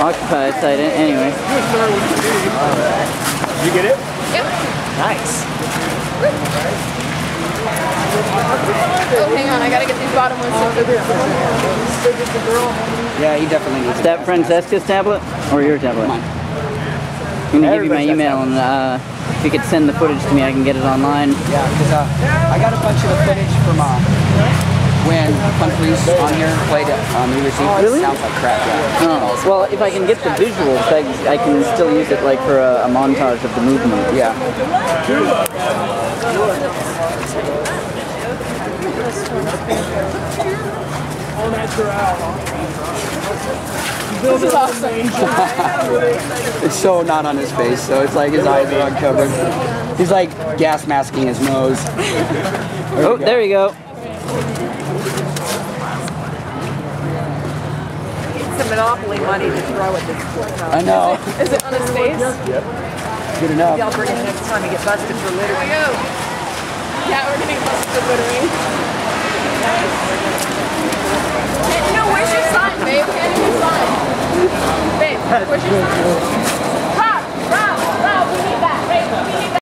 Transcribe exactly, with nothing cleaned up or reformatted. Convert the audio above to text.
occupied site anyway. Did you get it? Yep. Nice. Oh, hang on, I gotta get these bottom ones. Yeah, he definitely needs it. Is that Francesca's tablet or your tablet? Mine. I'm gonna give you my email and uh, if you could send the footage to me, I can get it online. Yeah, because uh, I got a bunch of the footage from uh, when countries on here played it on New Year's Eve. Really? It sounds like crap, yeah. Oh. Well, if I can get the visuals, I, I can still use it like for a, a montage of the movement. Yeah. This is awesome. It's so not on his face, so it's like his eyes are uncovered. He's like gas masking his nose. There oh, there you go. It's the Monopoly money to throw at this point. I know. Is it, is it on his face? Yep. Good enough. Y'all bring it next time to get busted for littering. Here we go. Yeah, we're getting busted for littering. Nice. No, where's your sign, babe? Babe, where's your sign?